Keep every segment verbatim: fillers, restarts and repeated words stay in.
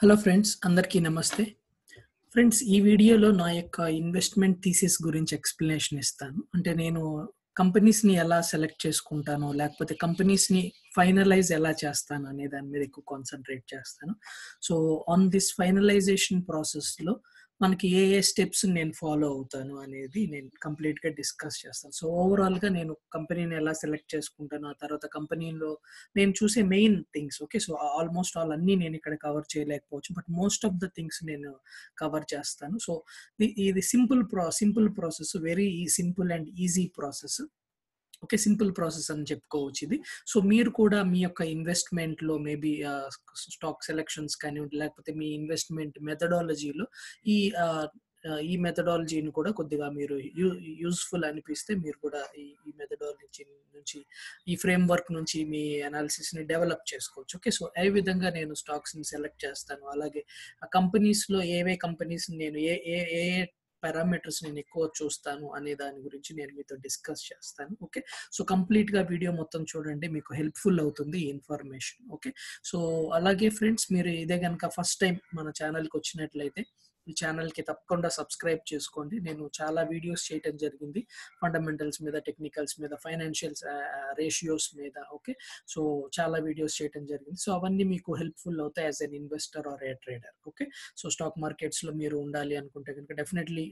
Hello friends, అందరికీ నమస్తే. Friends, ఈ వీడియోలో నా యొక్క ఇన్వెస్ట్మెంట్ థీసిస్ గురించి ఎక్స్ప్లెనేషన్ ఇస్తాను. అంటే నేను కంపెనీస్ని ఎలా సెలెక్ట్ చేసుకుంటాను, లేకపోతే కంపెనీస్ని ఫైనలైజ్ ఎలా చేస్తాను అనే దాని మీద ఎక్కువ కాన్సన్ట్రేట్ చేస్తాను. సో ఆన్ దిస్ ఫైనలైజేషన్ ప్రాసెస్లో మనకి ఏ ఏ స్టెప్స్ నేను ఫాలో అవుతాను అనేది నేను కంప్లీట్గా డిస్కస్ చేస్తాను. సో ఓవరాల్గా నేను కంపెనీని ఎలా సెలెక్ట్ చేసుకుంటాను, ఆ తర్వాత కంపెనీలో నేను చూసే main things. Okay, so almost all అన్నీ నేను ఇక్కడ కవర్ చేయలేకపోవచ్చు, but most of the things నేను కవర్ చేస్తాను. సో ఇది సింపుల్ ప్రా simple process, very simple and easy process. Okay, simple process అని చెప్పుకోవచ్చు ఇది. సో మీరు కూడా మీ యొక్క ఇన్వెస్ట్మెంట్లో మేబీ స్టాక్ సెలెక్షన్స్ కానివ్వండి, లేకపోతే మీ ఇన్వెస్ట్మెంట్ మెథడాలజీలో ఈ ఈ మెథడాలజీని కూడా కొద్దిగా మీరు యూ యూస్ఫుల్ అనిపిస్తే మీరు కూడా ఈ ఈ మెథడాలజీ నుంచి, ఈ ఫ్రేమ్వర్క్ నుంచి మీ అనాలిసిస్ని డెవలప్ చేసుకోవచ్చు. ఓకే, సో ఏ విధంగా నేను స్టాక్స్ని సెలెక్ట్ చేస్తాను, అలాగే ఆ కంపెనీస్లో ఏవే కంపెనీస్ని నేను ఏ ఏ ఏ పారామీటర్స్ నేను ఎక్కువ చూస్తాను అనే దాని గురించి నేను మీతో డిస్కస్ చేస్తాను. ఓకే, సో కంప్లీట్గా వీడియో మొత్తం చూడండి, మీకు హెల్ప్ఫుల్ అవుతుంది ఈ ఇన్ఫర్మేషన్. ఓకే, సో అలాగే ఫ్రెండ్స్, మీరు ఇదే కనుక ఫస్ట్ టైం మన ఛానల్కి వచ్చినట్లయితే ఈ ఛానల్కి తప్పకుండా సబ్స్క్రైబ్ చేసుకోండి. నేను చాలా వీడియోస్ చేయటం జరిగింది ఫండమెంటల్స్ మీద, టెక్నికల్స్ మీద, ఫైనాన్షియల్స్ రేషియోస్ మీద. ఓకే, సో చాలా వీడియోస్ చేయటం జరిగింది. సో అవన్నీ మీకు హెల్ప్ఫుల్ అవుతాయి as an investor or a trader. Okay, so stock మార్కెట్స్లో మీరు ఉండాలి అనుకుంటే కనుక డెఫినెట్లీ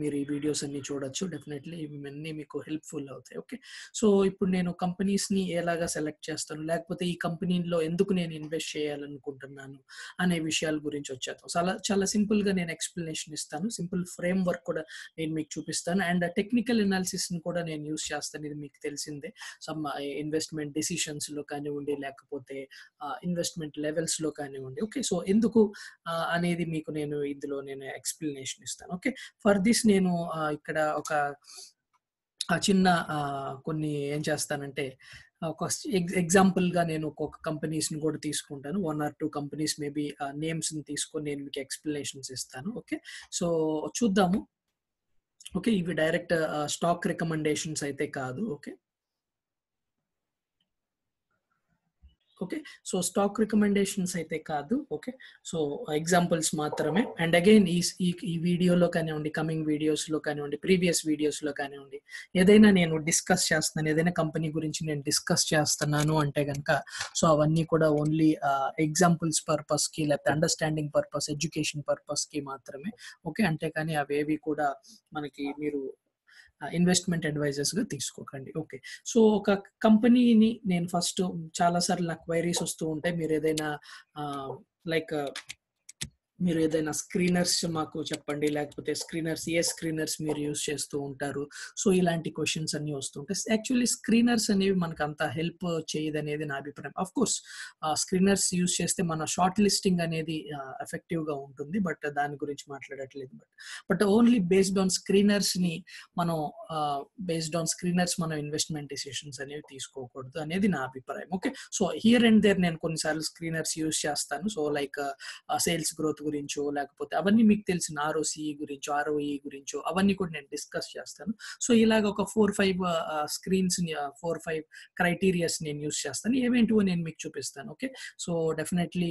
మీరు ఈ వీడియోస్ అన్ని చూడొచ్చు. డెఫినెట్లీ ఇవన్నీ మీకు హెల్ప్ఫుల్ అవుతాయి. ఓకే, సో ఇప్పుడు నేను కంపెనీస్ని ఎలాగా సెలెక్ట్ చేస్తాను, లేకపోతే ఈ కంపెనీలో ఎందుకు నేను ఇన్వెస్ట్ చేయాలనుకుంటున్నాను అనే విషయాల గురించి వచ్చేస్తాను. చాలా చాలా సింపుల్గా నేను ఎక్స్ప్లెనేషన్ ఇస్తాను, సింపుల్ ఫ్రేమ్ వర్క్ కూడా నేను మీకు చూపిస్తాను, అండ్ టెక్నికల్ ఎనాలిసిస్ని కూడా నేను యూస్ చేస్తాను. ఇది మీకు తెలిసిందే, సమ్ ఇన్వెస్ట్మెంట్ డెసిషన్స్లో కానివ్వండి, లేకపోతే ఇన్వెస్ట్మెంట్ లెవెల్స్లో కానివ్వండి. ఓకే, సో ఎందుకు అనేది మీకు నేను ఇందులో నేను ఎక్స్ప్లెనేషన్ ఇస్తాను. ఓకే, ఫర్ దిస్ నేను ఇక్కడ ఒక చిన్న కొన్ని ఏం చేస్తానంటే, ఒక ఎగ్జాంపుల్గా నేను ఒక్కొక్క కంపెనీస్ని కూడా తీసుకుంటాను. One or two companies maybe నేమ్స్ని తీసుకొని నేను మీకు ఎక్స్ప్లెనేషన్స్ ఇస్తాను. ఓకే, సో చూద్దాము. ఓకే, ఇవి డైరెక్ట్ స్టాక్ రికమెండేషన్స్ అయితే కాదు. Okay okay so stock recommendations అయితే కాదు. ఓకే, సో ఎగ్జాంపుల్స్ మాత్రమే. అండ్ అగైన్ ఈ ఈ వీడియోలో కానివ్వండి, కమింగ్ వీడియోస్లో కానివ్వండి, ప్రీవియస్ వీడియోస్లో కానివ్వండి, ఏదైనా నేను డిస్కస్ చేస్తున్నాను, ఏదైనా కంపెనీ గురించి నేను డిస్కస్ చేస్తున్నాను అంటే కనుక, సో అవన్నీ కూడా ఓన్లీ ఎగ్జాంపుల్స్ పర్పస్కి, లేకపోతే అండర్స్టాండింగ్ పర్పస్, ఎడ్యుకేషన్ పర్పస్కి మాత్రమే. ఓకే, అంటే కానీ అవేవి కూడా మనకి మీరు ఇన్వెస్ట్మెంట్ అడ్వైజర్స్గా తీసుకోకండి. ఓకే, సో ఒక కంపెనీని నేను ఫస్ట్, చాలాసార్లు నాకు క్వైరీస్ వస్తూ ఉంటాయి, మీరు ఏదైనా లైక్ మీరు ఏదైనా స్క్రీనర్స్ మాకు చెప్పండి, లేకపోతే స్క్రీనర్స్ ఏ స్క్రీనర్స్ మీరు యూజ్ చేస్తూ ఉంటారు, సో ఇలాంటి క్వశ్చన్స్ అన్నీ వస్తుంటాయి. యాక్చువల్లీ స్క్రీనర్స్ అనేవి మనకు అంత హెల్ప్ చేయదనేది నా అభిప్రాయం. అఫ్ కోర్స్ స్క్రీనర్స్ యూజ్ చేస్తే మన షార్ట్ లిస్టింగ్ అనేది ఎఫెక్టివ్గా ఉంటుంది, బట్ దాని గురించి మాట్లాడట్లేదు. But but only based on స్క్రీనర్స్ని మనం బేస్డ్ ఆన్ స్క్రీనర్స్ మనం ఇన్వెస్ట్మెంట్ డెసిషన్స్ అనేవి తీసుకోకూడదు అనేది నా అభిప్రాయం. Okay, so here and there నేను కొన్నిసార్లు స్క్రీనర్స్ యూజ్ చేస్తాను. సో లైక్ సేల్స్ గ్రోత్ గురించో, లేకపోతే అవన్నీ మీకు తెలిసిన ఆర్ఓసి గురించో, ఆర్ఓఈ గురించో అవన్నీ కూడా నేను డిస్కస్ చేస్తాను. సో ఇలాగ ఒక four five screens four five criterias నేను యూస్ చేస్తాను. ఏవేంటివో నేను మీకు చూపిస్తాను. ఓకే, సో డెఫినెట్లీ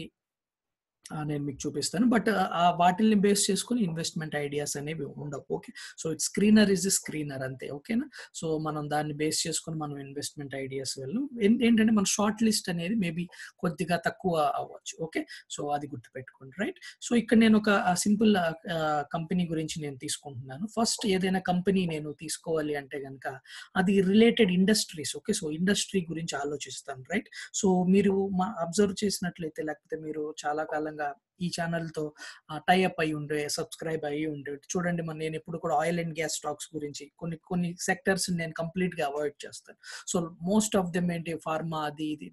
నేను మీకు చూపిస్తాను, బట్ ఆ వాటిల్ని బేస్ చేసుకుని ఇన్వెస్ట్మెంట్ ఐడియాస్ అనేవి ఉండవు. Okay, so it screener is a screener అంతే. ఓకేనా, సో మనం దాన్ని బేస్ చేసుకుని మనం ఇన్వెస్ట్మెంట్ ఐడియాస్ వెళ్ళాం. ఏంటంటే మన షార్ట్ లిస్ట్ అనేది మేబీ కొద్దిగా తక్కువ అవ్వచ్చు. ఓకే, సో అది గుర్తుపెట్టుకోండి. రైట్, సో ఇక్కడ నేను ఒక సింపుల్ కంపెనీ గురించి నేను తీసుకుంటున్నాను. ఫస్ట్ ఏదైనా కంపెనీ నేను తీసుకోవాలి అంటే కనుక అది related industries. Okay, so industry గురించి ఆలోచిస్తాను. రైట్, సో మీరు మా అబ్జర్వ్ చేసినట్లయితే, లేకపోతే మీరు చాలా కాలంగా ఈ ఛానల్తో టైఅప్ అయి ఉండే, సబ్స్క్రైబ్ అయ్యి ఉండే చూడండి. మన నేను ఎప్పుడు కూడా ఆయిల్ అండ్ గ్యాస్ స్టాక్స్ గురించి కొన్ని కొన్ని సెక్టర్స్ నేను కంప్లీట్గా అవాయిడ్ చేస్తాను. సో మోస్ట్ ఆఫ్ దెమ్ ఏంటి, ఫార్మా, అది ఇది.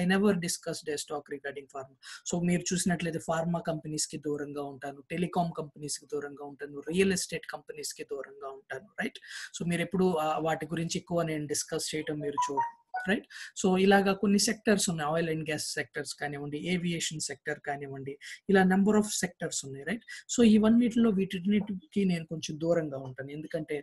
I never discuss the stock regarding pharma. So మీరు చూసినట్లయితే ఫార్మా కంపెనీస్కి దూరంగా ఉంటాను, టెలికామ్ కంపెనీస్కి దూరంగా ఉంటాను, రియల్ ఎస్టేట్ కంపెనీస్కి దూరంగా ఉంటాను. రైట్, సో మీరు ఎప్పుడు వాటి గురించి ఎక్కువ నేను డిస్కస్ చేయటం మీరు చూడండి. రైట్, సో ఇలాగా కొన్ని సెక్టర్స్ ఉన్నాయి, ఆయిల్ అండ్ గ్యాస్ సెక్టర్స్ కానివ్వండి, ఏవియేషన్ సెక్టర్ కానివ్వండి, ఇలా నెంబర్ ఆఫ్ సెక్టర్స్ ఉన్నాయి. రైట్, సో ఇవన్నిటిలో వీటిన్నిటికి నేను కొంచెం దూరంగా ఉంటాను, ఎందుకంటే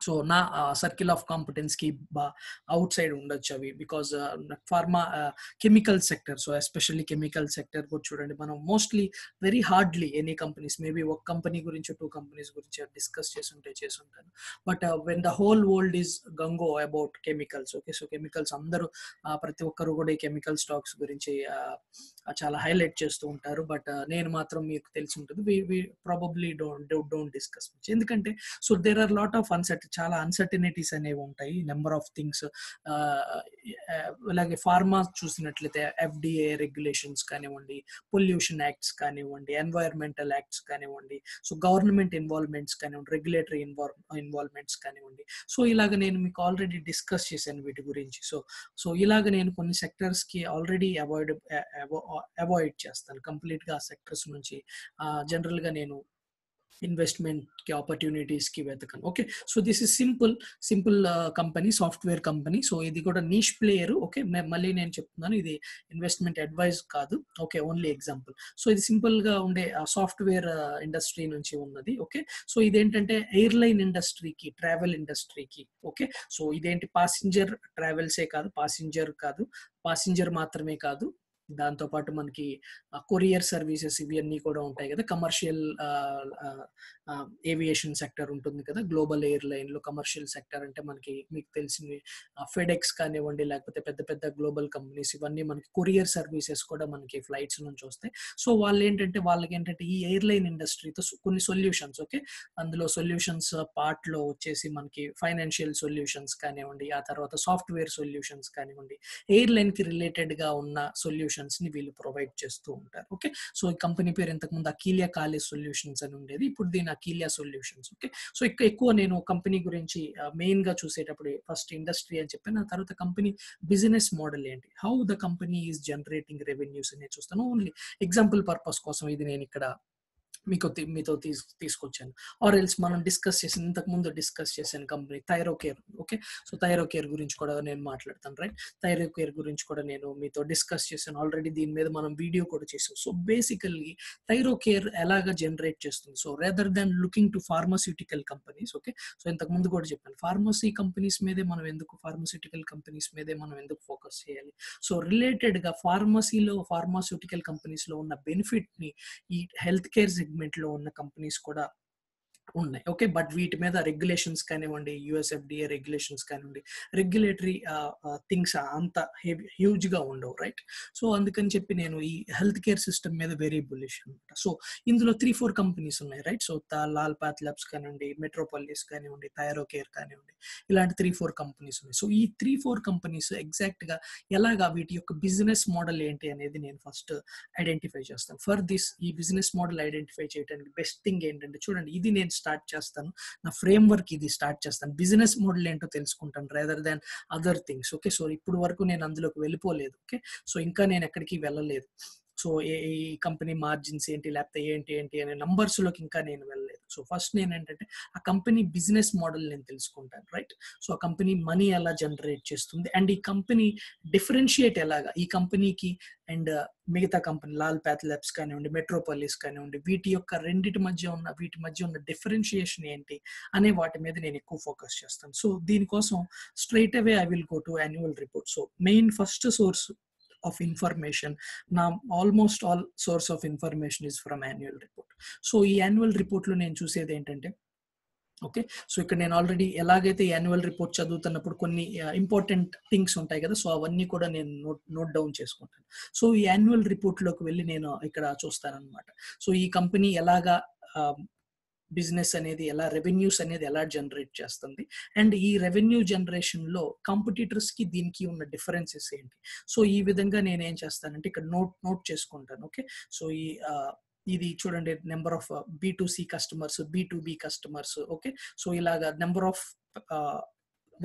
So now uh, circle of competence ki uh, outside undachavi because uh, pharma uh, chemical sector, so especially chemical sector go chudandi manam mostly very hardly any companies, maybe one company gurinchi two companies gurinchi discuss chesunte chesuntanu, but uh, when the whole world is gungo about chemicals, okay, so chemicals andaru prati okkaru kuda chemical stocks gurinchi chala highlight chestu untaru, but nenu matram meeku telusu untadu, we we probably don't don't, don't discuss much endukante, so there are lot of uncertainty చాలా uncertainties అనేవి ఉంటాయి, number of things. అలాగే pharma చూసినట్లయితే FDA regulations కానివ్వండి, pollution acts కానివ్వండి, environmental acts కానివ్వండి, so government involvements కానివ్వండి, regulatory ఇన్వాల్ ఇన్వాల్వ్మెంట్స్ కానివ్వండి. సో ఇలాగ నేను మీకు ఆల్రెడీ డిస్కస్ చేశాను వీటి గురించి. సో సో ఇలాగ నేను కొన్ని సెక్టర్స్కి ఆల్రెడీ అవాయిడ్ అవాయిడ్ చేస్తాను కంప్లీట్గా. ఆ సెక్టర్స్ నుంచి జనరల్గా నేను investment opportunities ki vetakanu. Okay, so this is simple simple uh, company, software company, so idi kuda niche player. Okay, malli nenu cheptunanu idi investment advice kaadu, okay, only example. So idi simple ga unde uh, software uh, industry nunchi unnadi. Okay, so idi entante airline industry ki, travel industry ki, okay, so idi enti passenger travels e kaadu, passenger kaadu, passenger maatrame kaadu, దాంతో పాటు మనకి courier services ఇవన్నీ కూడా ఉంటాయి కదా. Commercial aviation sector ఉంటుంది కదా, global ఎయిర్లైన్లో commercial sector అంటే మనకి మీకు తెలిసినవి ఫెడెక్స్ కానివ్వండి, లేకపోతే పెద్ద పెద్ద గ్లోబల్ కంపెనీస్, ఇవన్నీ మనకి కొరియర్ సర్వీసెస్ కూడా మనకి ఫ్లైట్స్ నుంచి వస్తాయి. సో వాళ్ళు ఏంటంటే వాళ్ళకి ఏంటంటే ఈ ఎయిర్లైన్ ఇండస్ట్రీతో కొన్ని సొల్యూషన్స్, ఓకే, అందులో సొల్యూషన్స్ పార్ట్లో వచ్చేసి మనకి ఫైనాన్షియల్ సొల్యూషన్స్ కానివ్వండి, ఆ తర్వాత సాఫ్ట్వేర్ సొల్యూషన్స్ కానివ్వండి, ఎయిర్లైన్కి రిలేటెడ్గా ఉన్న సొల్యూషన్ ని వీళ్ళు ప్రొవైడ్ చేస్తూ ఉంటారు. ఓకే, సో ఈ కంపెనీ పేరు ఇంతకుముందు అకీలియా కాలేజ్ సొల్యూషన్స్ అని ఉండేది, ఇప్పుడు దీని అకీలియా సొల్యూషన్స్. ఓకే, సో ఇక్కడ ఎక్కువ నేను కంపెనీ గురించి మెయిన్ గా చూసేటప్పుడు ఫస్ట్ ఇండస్ట్రీ అని చెప్పాను, ఆ తర్వాత కంపెనీ బిజినెస్ మోడల్ ఏంటి, how the company is generating revenues అనేది చూస్తాను. ఓన్లీ ఎగ్జాంపుల్ పర్పస్ కోసం ఇది నేను ఇక్కడ మీకు మీతో తీసు తీసుకొచ్చాను. ఆర్ ఎల్స్ మనం డిస్కస్ చేసిన ఇంతకుముందు డిస్కస్ చేసిన company Thyrocare. Okay, so Thyrocare గురించి కూడా నేను మాట్లాడతాను, రైట్. థైరోకేర్ గురించి కూడా నేను మీతో డిస్కస్ చేశాను ఆల్రెడీ, దీని మీద మనం వీడియో కూడా చేసాం. సో బేసికల్లీ థైరోకేర్ ఎలాగ జనరేట్ చేస్తుంది, so rather than looking to pharmaceutical companies. Okay, so ఇంతకుముందు కూడా చెప్పాను ఫార్మసీ కంపెనీస్ మీదే మనం ఎందుకు ఫార్మాస్యూటికల్ కంపెనీస్ మీదే మనం ఎందుకు ఫోకస్ చేయాలి. సో రిలేటెడ్గా ఫార్మసీలో ఫార్మాస్యూటికల్ కంపెనీస్లో ఉన్న బెనిఫిట్ని ఈ హెల్త్ కేర్ లో ఉన్న కంపెనీస్ కూడా ఉన్నాయి. ఓకే, బట్ వీటి మీద రెగ్యులేషన్స్ కానివ్వండి, యుఎస్ ఎఫ్డిఏ రెగ్యులేషన్స్ కానివ్వండి, రెగ్యులేటరీ థింగ్స్ అంత హెవీ హ్యూజ్గా ఉండవు, రైట్. సో అందుకని చెప్పి నేను ఈ హెల్త్ కేర్ సిస్టమ్ మీద వెరీ బుల్లిష్ అనమాట. సో ఇందులో త్రీ ఫోర్ కంపెనీస్ ఉన్నాయి, right. So Lal path labs కానివ్వండి, మెట్రోపాలిస్ కానివ్వండి, థైరోకేర్ కానివ్వండి, ఇలాంటి త్రీ ఫోర్ కంపెనీస్ ఉన్నాయి. సో ఈ త్రీ ఫోర్ కంపెనీస్ ఎగ్జాక్ట్గా ఎలాగా వీటి యొక్క బిజినెస్ మోడల్ ఏంటి అనేది నేను ఫస్ట్ ఐడెంటిఫై చేస్తాను. ఫర్ దిస్ ఈ బిజినెస్ మోడల్ ఐడెంటిఫై చేయడానికి బెస్ట్ థింగ్ ఏంటంటే, చూడండి ఇది నేను స్టార్ట్ చేస్తాను, నా ఫ్రేమ్ వర్క్ ఇది స్టార్ట్ చేస్తాను, బిజినెస్ మోడల్ ఏంటో తెలుసుకుంటాను rather than other things. Okay, so ఇప్పుడు వరకు నేను అందులోకి వెళ్ళిపోలేదు. ఓకే, సో ఇంకా నేను ఎక్కడికి వెళ్ళలేదు. సో ఏ ఈ కంపెనీ మార్జిన్స్ ఏంటి, లేకపోతే ఏంటి ఏంటి అనే నంబర్స్లోకి ఇంకా నేను వెళ్ళలేదు. సో ఫస్ట్ నేను ఏంటంటే ఆ కంపెనీ బిజినెస్ మోడల్ నేను తెలుసుకుంటాను, రైట్. సో ఆ కంపెనీ మనీ ఎలా జనరేట్ చేస్తుంది అండ్ ఈ కంపెనీ డిఫరెన్షియేట్ ఎలాగా, ఈ కంపెనీకి అండ్ మిగతా కంపెనీ లాల్ పాత్ ల్యాబ్స్ కానివ్వండి, మెట్రోపాలిస్ కానివ్వండి, వీటి యొక్క రెండింటి మధ్య ఉన్న వీటి మధ్య ఉన్న డిఫరెన్షియేషన్ ఏంటి అనే వాటి మీద నేను ఎక్కువ ఫోకస్ చేస్తాను. సో దీనికోసం straight away I will go to annual report. So main first source of information, now almost all source of information is from annual report. So ee annual report lo nenu chusedi entante, okay, so ఇక్కడ నేను already ఎలాగైతే annual report చదువుతున్నప్పుడు కొన్ని important things ఉంటాయి కదా, so అవన్నీ కూడా నేను నోట్ నోట్ డౌన్ చేసుకుంటాను. సో ఈ యాన్యువల్ రిపోర్ట్లోకి వెళ్ళి నేను ఇక్కడ చూస్తానన్నమాట. సో ఈ కంపెనీ ఎలాగా బిజినెస్ అనేది ఎలా, రెవెన్యూస్ అనేది ఎలా జనరేట్ చేస్తుంది అండ్ ఈ రెవెన్యూ జనరేషన్లో కాంపిటీటర్స్కి దీనికి ఉన్న డిఫరెన్సెస్ ఏంటి. సో ఈ విధంగా నేను ఏం చేస్తానంటే ఇక్కడ నోట్ నోట్ చేసుకుంటాను. ఓకే, సో ఈ ఇది చూడండి number of B to C customers, B to B customers, okay, so ఇలాగా నెంబర్ ఆఫ్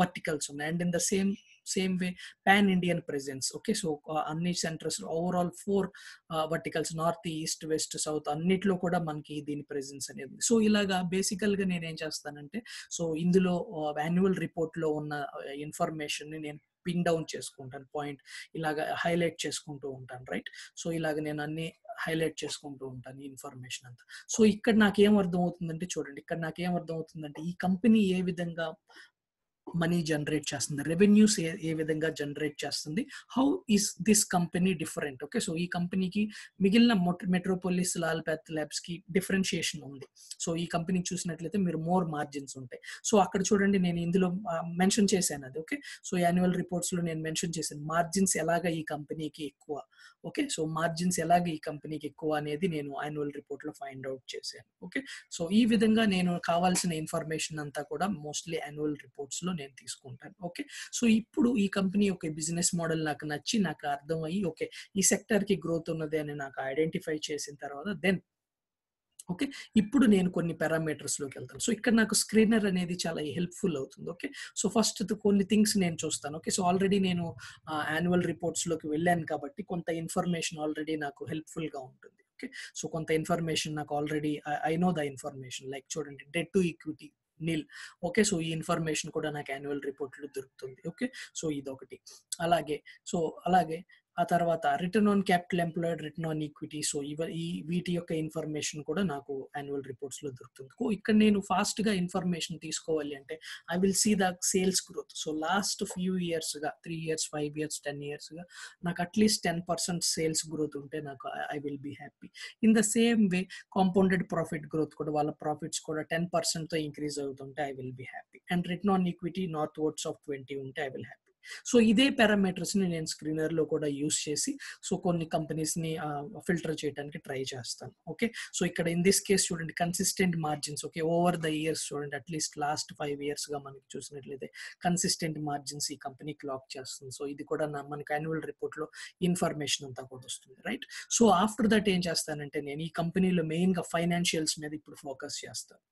వర్టికల్స్ ఉన్నాయి and in the same same way pan Indian presence. Okay, so అన్ని centres overall four verticals, north, east, west, south అన్నిట్లో కూడా మనకి దీని presence అనేది. So ఇలాగా బేసికల్గా నేనేం చేస్తానంటే, సో ఇందులో యాన్యువల్ రిపోర్ట్లో ఉన్న ఇన్ఫర్మేషన్ని నేను pin down చేసుకుంటాను point ఇలాగా highlight చేసుకుంటూ ఉంటాను right so ఇలాగా నేను అన్ని highlight చేసుకుంటూ ఉంటాను information అంతా సో ఇక్కడ నాకు ఏమ అర్థం అవుతుందంటే చూడండి ఇక్కడ నాకు ఏమ అర్థం అవుతుందంటే ఈ కంపెనీ ఏ విధంగా money generate చేస్తుంది revenues ఏ విధంగా generate చేస్తుంది how is this company different okay so ఈ కంపెనీకి మిగిలిన metropolis lalpath labs కి differentiation ఉంది సో ఈ కంపెనీ చూసినట్లయితే మీరు more margins ఉంటాయి సో అక్కడ చూడండి నేను ఇందులో మెన్షన్ చేశాను అది ఓకే సో annual reports లో నేను మెన్షన్ చేశాను margins ఎలాగా ఈ కంపెనీకి ఎక్కువ ఓకే సో margins ఎలాగా ఈ కంపెనీకి ఎక్కువ అనేది నేను annual report లో find out చేశాను ఓకే సో ఈ విధంగా నేను కావాల్సిన information అంతా కూడా mostly annual reports లో నేను తీసుకుంటాను ఓకే సో ఇప్పుడు ఈ కంపెనీ ఒక బిజినెస్ మోడల్ నాకు నచ్చి నాకు అర్థమయ్యి ఓకే ఈ సెక్టార్ కి గ్రోత్ ఉన్నది అని నాకు ఐడెంటిఫై చేసిన తర్వాత దెన్ ఓకే ఇప్పుడు నేను కొన్ని పారామీటర్స్ లోకి వెళ్తాను సో ఇక్కడ నాకు స్క్రీనర్ అనేది చాలా హెల్ప్ఫుల్ అవుతుంది ఓకే సో ఫస్ట్ కొన్ని థింగ్స్ నేను చూస్తాను ఓకే సో ఆల్రెడీ నేను యాన్యువల్ రిపోర్ట్స్ లోకి వెళ్ళాను కాబట్టి కొంత ఇన్ఫర్మేషన్ ఆల్రెడీ నాకు హెల్ప్ఫుల్ గా ఉంటుంది ఓకే సో కొంత ఇన్ఫర్మేషన్ నాకు already I know the information like చూడండి debt to equity nil okay so ee information kuda naaku annual report lo dorukutundi okay so idokati alage so alage aa tarvata return on capital employed return on equity so ee veeti yokka information kuda naaku annual reports lo dorukutundi ko ikkada nenu fast ga information teeskovali ante I will see the sales growth so last few years ga three years five years ten years ga naaku at least ten percent sales growth unte naaku I will be happy in the same way compounded profit growth kuda valla profits kuda ten percent tho increase avutunte I will be happy and return on equity northwards of twenty unte I will happy so ఇదే parameters ని నేను screener లో కూడా use చేసి so కొన్ని companies ని filter చేయడానికి try చేస్తాను ఓకే సో ఇక్కడ ఇన్ దిస్ కేస్ చూడండి consistent margins okay over the years చూడండి అట్లీస్ట్ లాస్ట్ ఫైవ్ ఇయర్స్ గా మనకి చూసినట్లయితే కన్సిస్టెంట్ మార్జిన్స్ ఈ కంపెనీ క్లాక్ చేస్తుంది సో ఇది కూడా మనకి యాన్యువల్ రిపోర్ట్ లో ఇన్ఫర్మేషన్ అంతా కూడా వస్తుంది రైట్ సో ఆఫ్టర్ దట్ ఏం చేస్తానంటే నేను ఈ కంపెనీలో మెయిన్ గా ఫైనాన్షియల్స్ మీద ఇప్పుడు ఫోకస్ చేస్తాను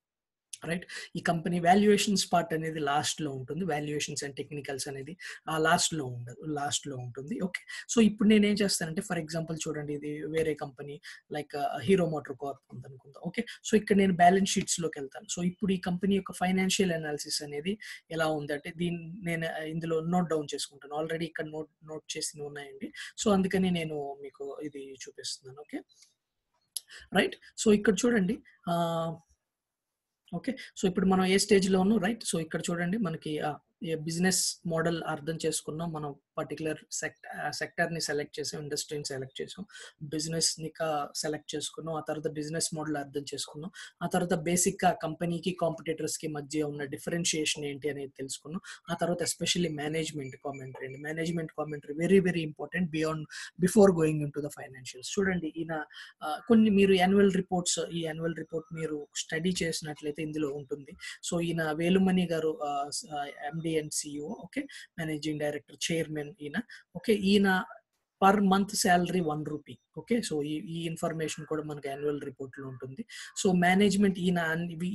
రైట్ ఈ కంపెనీ వాల్యుయేషన్స్ పార్ట్ అనేది లాస్ట్ లో ఉంటుంది వాల్యుయేషన్స్ అండ్ టెక్నికల్స్ అనేది ఆ లాస్ట్ లో ఉండదు లాస్ట్ లో ఉంటుంది ఓకే సో ఇప్పుడు నేను ఏం చేస్తానంటే ఫర్ ఎగ్జాంపుల్ చూడండి ఇది వేరే company like Hero motor Corp ఉందనుకుందాం ఓకే సో ఇక్కడ నేను బ్యాలెన్స్ షీట్స్ లోకి వెళ్తాను సో ఇప్పుడు ఈ కంపెనీ యొక్క ఫైనాన్షియల్ అనాలిసిస్ అనేది ఎలా ఉందంటే దీన్ని నేను ఇందులో నోట్ డౌన్ చేసుకుంటాను ఆల్రెడీ ఇక్కడ నోట్ నోట్ చేసి ఉన్నాయండి సో అందుకని నేను మీకు ఇది చూపిస్తున్నాను ఓకే రైట్ సో ఇక్కడ చూడండి ఓకే సో ఇప్పుడు మనం ఏ స్టేజ్ లో ఉన్నాం రైట్ సో ఇక్కడ చూడండి మనకి బిజినెస్ మోడల్ అర్థం చేసుకున్నాం మనం పర్టికులర్ సెక్టర్ సెక్టర్ ని సెలెక్ట్ చేసాం ఇండస్ట్రీని సెలెక్ట్ చేసాం బిజినెస్ ని సెలెక్ట్ చేసుకున్నాం ఆ తర్వాత బిజినెస్ మోడల్ అర్థం చేసుకున్నాం ఆ తర్వాత బేసిక్ గా కంపెనీకి కాంపిటేటర్స్ కి మధ్య ఉన్న డిఫరెన్షియేషన్ ఏంటి అనేది తెలుసుకున్నాం ఆ తర్వాత ఎస్పెషల్లీ మేనేజ్మెంట్ కామెంటరీ అండి management commentary very very important beyond before going into the financials చూడండి ఈయన కొన్ని మీరు యాన్యువల్ రిపోర్ట్స్ ఈ యాన్యువల్ రిపోర్ట్ మీరు స్టడీ చేసినట్లయితే ఇందులో ఉంటుంది సో ఈయన వేలుమణి గారు MD and C E O okay managing director chairman ina okay ina per month salary one rupee okay so ee information kuda manaku annual report lo untundi so management ina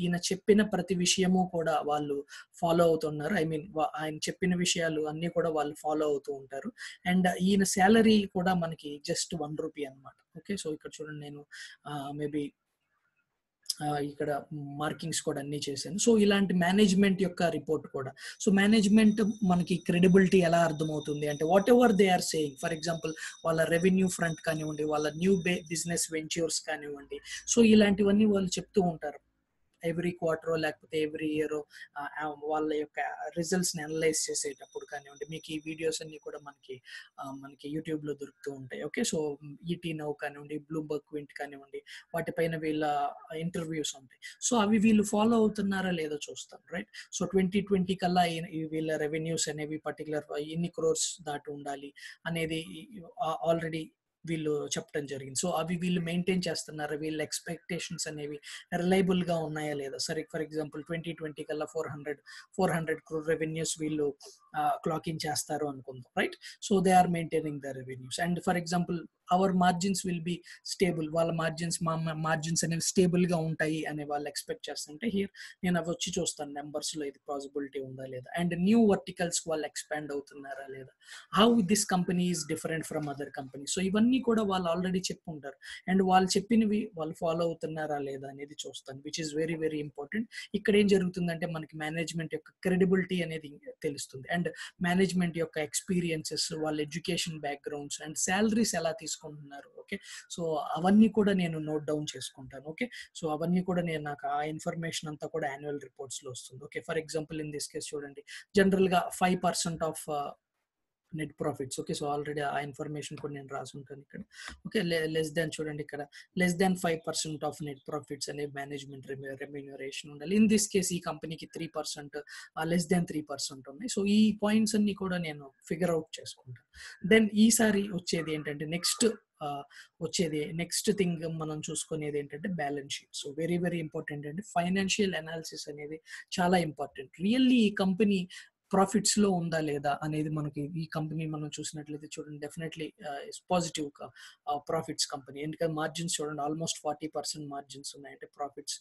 ina cheppina prati vishayamo kuda vallu follow avutunnaru I mean ayan cheppina vishayalu anni kuda vallu follow avutu untaru and ina salary kuda manaki just one rupee anamata okay so ikkada chudandi nenu maybe ఇక్కడ markings కూడా అన్ని చేశాను so ఇలాంటి management యొక్క report కూడా so management మనకి credibility ఎలా అర్థమవుతుంది అంటే whatever they are saying for example వాళ్ళ రెవెన్యూ ఫ్రంట్ కానివ్వండి వాళ్ళ న్యూ బిజినెస్ వెంచర్స్ కానివ్వండి సో ఇలాంటివన్నీ వాళ్ళు చెప్తూ ఉంటారు ఎవ్రీ క్వార్టరో లేకపోతే ఎవ్రీ ఇయరో వాళ్ళ యొక్క రిజల్ట్స్ ని అనలైజ్ చేసేటప్పుడు కానివ్వండి మీకు ఈ వీడియోస్ అన్ని కూడా మనకి మనకి యూట్యూబ్ లో దొరుకుతూ ఉంటాయి ఓకే సో ఈటీ నౌ కానివ్వండి బ్లూంబర్గ్ క్వింట్ కానివ్వండి వాటిపైన వీళ్ళ ఇంటర్వ్యూస్ ఉంటాయి సో అవి వీళ్ళు ఫాలో అవుతున్నారా లేదో చూస్తాం రైట్ సో ట్వంటీ ట్వంటీ కల్లా వీళ్ళ రెవెన్యూస్ అనేవి పర్టికులర్ ఎన్ని క్రోర్స్ దాటి ఉండాలి అనేది ఆల్రెడీ వీళ్ళు చెప్పడం జరిగింది సో అవి వీళ్ళు మెయింటైన్ చేస్తున్నారు వీళ్ళ ఎక్స్పెక్టేషన్స్ అనేవి రిలయబుల్ గా ఉన్నాయా లేదా సరే ఫర్ ఎగ్జాంపుల్ ట్వంటీ ట్వంటీ కల్లా four hundred four hundred crore revenues వీళ్ళు క్లాకింగ్ చేస్తారు అనుకుందాం right so they are maintaining the revenues and for example our margins will be stable. While margins, ma margins and stable ga untai ane vallu expect chestunte here nenu avocchi chustanu numbers lo idi possibility unda leda and new verticals vallu expand avutunnara leda, how this company is different from other companies. So ivanni kuda vallu already cheppuntaru and vallu cheppinvi vallu follow avutunnara leda anedi chustanu, which is very very important. Ikkada em jarugutundante manaki management yokka credibility anedi telustundi and management yokka experiences, vallu education backgrounds and salaries ela తీసుకుంటున్నారు. Okay, so అవన్నీ కూడా నేను note down చేసుకుంటాను. Okay, so అవన్నీ కూడా నేను నాకు ఆ ఇన్ఫర్మేషన్ అంతా కూడా యాన్యువల్ రిపోర్ట్స్లో వస్తుంది. Okay, for example in this case చూడండి, జనరల్గా five percent of net profits. Okay, so already ఆ ఇన్ఫర్మేషన్ కూడా నేను రాసుకుంటాను ఇక్కడ. ఓకే, లెస్ దాన్ చూడండి ఇక్కడ, less than five percent of net profits అనే మేనేజ్మెంట్ రెమ్యూనరేషన్ ఉండాలి. ఇన్ దిస్ కేసు ఈ కంపెనీకి three percent less than three percent ఉన్నాయి. సో ఈ పాయింట్స్ అన్ని కూడా నేను ఫిగర్ అవుట్ చేసుకుంటాను. దెన్ ఈసారి వచ్చేది ఏంటంటే నెక్స్ట్ వచ్చేది నెక్స్ట్ థింగ్ మనం చూసుకునేది ఏంటంటే balance sheet. So very very important అండి, ఫైనాన్షియల్ అనాలిసిస్ అనేది చాలా ఇంపార్టెంట్. రియల్లీ ఈ కంపెనీ ప్రాఫిట్స్ లో ఉందా లేదా అనేది మనకి ఈ కంపెనీ మనం చూసినట్లయితే చూడండి definitely is positive profits company. ఎందుకంటే మార్జిన్స్ చూడండి ఆల్మోస్ట్ ఫార్టీ పర్సెంట్ మార్జిన్స్ ఉన్నాయంటే profits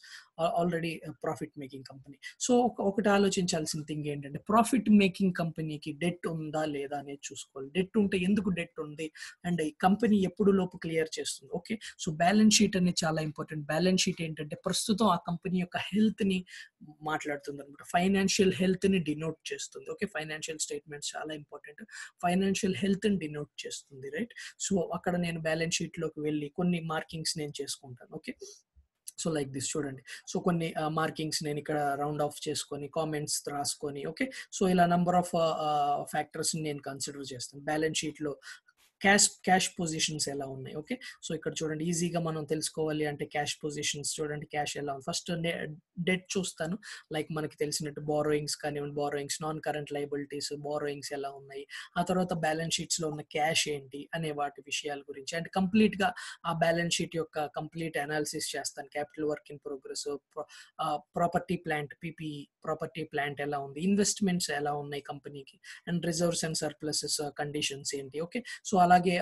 already profit making company. So ఒకటి ఆలోచించాల్సిన థింగ్ ఏంటంటే ప్రాఫిట్ మేకింగ్ కంపెనీకి డెట్ ఉందా లేదా అనేది చూసుకోవాలి. డెట్ ఉంటే ఎందుకు డెట్ ఉంది అండ్ ఈ కంపెనీ ఎప్పుడు లోపు క్లియర్ చేస్తుంది. ఓకే, సో బ్యాలెన్స్ షీట్ అనేది చాలా ఇంపార్టెంట్. బ్యాలెన్స్ షీట్ ఏంటంటే ప్రస్తుతం ఆ కంపెనీ యొక్క హెల్త్ ని మాట్లాడుతుంది అనమాట, ఫైనాన్షియల్ హెల్త్ ని డినోట్ చేస్తుంది. ఓకే, ఫైనాన్షియల్ స్టేట్మెంట్స్ చాలా ఇంపార్టెంట్, ఫైనాన్షియల్ హెల్త్ ని డినోట్ చేస్తుంది, రైట్. సో అక్కడ నేను బ్యాలెన్స్ షీట్ లోకి వెళ్ళి కొన్ని మార్కింగ్స్ నేను చేసుకుంటాను. ఓకే, సో లైక్ దిస్ చూడండి, సో కొన్ని మార్కింగ్స్ నేను ఇక్కడ రౌండ్ ఆఫ్ చేసుకొని కామెంట్స్ రాసుకొని. ఓకే, సో ఇలా నంబర్ ఆఫ్ ఫ్యాక్టర్స్ నేను కన్సిడర్ చేస్తాను. బ్యాలెన్స్ షీట్లో క్యాష్ క్యాష్ పొజిషన్స్ ఎలా ఉన్నాయి. ఓకే, సో ఇక్కడ చూడండి ఈజీగా మనం తెలుసుకోవాలి అంటే క్యాష్ పొజిషన్స్ చూడండి క్యాష్ ఎలా ఉంది. ఫస్ట్ డెట్ చూస్తాను, లైక్ మనకి తెలిసినట్టు బారోయింగ్స్ కానివ్వండి, borrowings non current liabilities borrowings ఎలా ఉన్నాయి, ఆ తర్వాత బ్యాలెన్స్ షీట్స్లో ఉన్న క్యాష్ ఏంటి అనే వాటి విషయాల గురించి అండ్ కంప్లీట్గా ఆ బ్యాలెన్స్ షీట్ యొక్క కంప్లీట్ అనాలిసిస్ చేస్తాను. Capital work in progress, property plant PPE, property plant ఎలా ఉంది, ఇన్వెస్ట్మెంట్స్ ఎలా ఉన్నాయి కంపెనీకి and reserves and surpluses conditions ఏంటి. ఓకే, సో అలాగే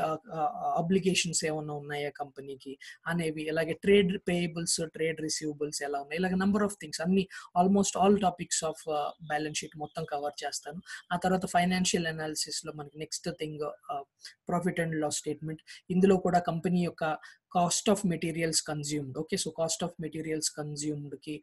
అబ్లిగేషన్స్ ఏమన్నా ఉన్నాయా కంపెనీకి అనేవి, అలాగే ట్రేడ్ పేయబుల్స్, ట్రేడ్ రిసీవబుల్స్ ఎలా ఉన్నాయి, ఇలాగే నెంబర్ ఆఫ్ థింగ్స్ అన్ని almost all topics of balance sheet మొత్తం కవర్ చేస్తాను. ఆ తర్వాత ఫైనాన్షియల్ అనాలిసిస్లో మనకి next thing profit and loss statement. ఇందులో కూడా కంపెనీ యొక్క cost of materials consumed. Okay, so cost of materials కన్జ్యూమ్డ్కి